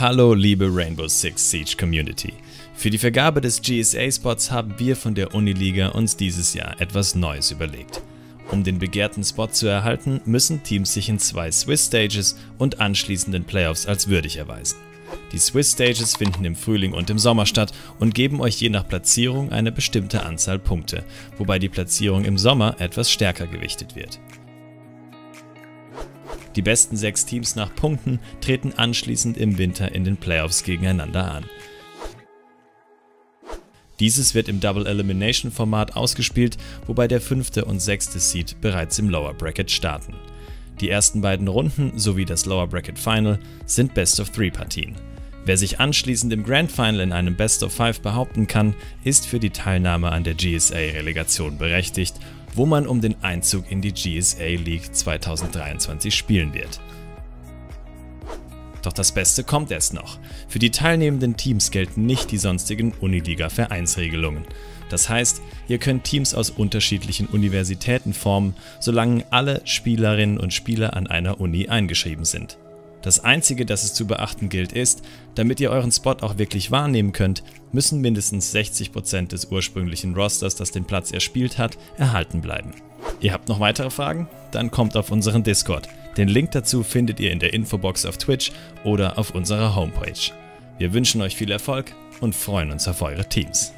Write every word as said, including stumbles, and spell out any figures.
Hallo liebe Rainbow Six Siege Community. Für die Vergabe des G S A-Spots haben wir von der Uniliga uns dieses Jahr etwas Neues überlegt. Um den begehrten Spot zu erhalten, müssen Teams sich in zwei Swiss-Stages und anschließenden Playoffs als würdig erweisen. Die Swiss-Stages finden im Frühling und im Sommer statt und geben euch je nach Platzierung eine bestimmte Anzahl Punkte, wobei die Platzierung im Sommer etwas stärker gewichtet wird. Die besten sechs Teams nach Punkten treten anschließend im Winter in den Playoffs gegeneinander an. Dieses wird im Double Elimination Format ausgespielt, wobei der fünfte und sechste Seed bereits im Lower Bracket starten. Die ersten beiden Runden sowie das Lower Bracket Final sind Best of drei Partien. Wer sich anschließend im Grand Final in einem Best of fünf behaupten kann, ist für die Teilnahme an der G S A Relegation berechtigt, wo man um den Einzug in die G S A League zweitausenddreiundzwanzig spielen wird. Doch das Beste kommt erst noch. Für die teilnehmenden Teams gelten nicht die sonstigen Uniliga-Vereinsregelungen. Das heißt, ihr könnt Teams aus unterschiedlichen Universitäten formen, solange alle Spielerinnen und Spieler an einer Uni eingeschrieben sind. Das Einzige, das es zu beachten gilt, ist, damit ihr euren Spot auch wirklich wahrnehmen könnt, müssen mindestens sechzig Prozent des ursprünglichen Rosters, das den Platz erspielt hat, erhalten bleiben. Ihr habt noch weitere Fragen? Dann kommt auf unseren Discord. Den Link dazu findet ihr in der Infobox auf Twitch oder auf unserer Homepage. Wir wünschen euch viel Erfolg und freuen uns auf eure Teams.